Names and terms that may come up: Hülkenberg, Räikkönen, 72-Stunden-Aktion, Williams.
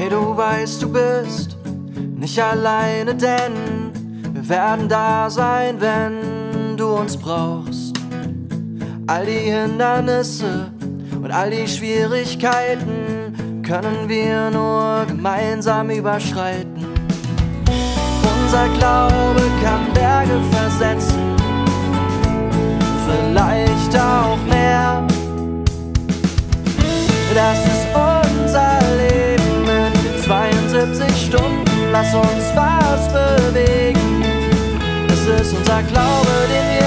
Hey, du weißt, du bist nicht alleine, denn wir werden da sein, wenn du uns brauchst. All die Hindernisse und all die Schwierigkeiten können wir nur gemeinsam überschreiten. Unser Glaube kann Berge versetzen, vielleicht auch mehr. Das ist unser Leben in 72 Stunden. Lass uns was bewegen. Es ist unser Glaube, den wir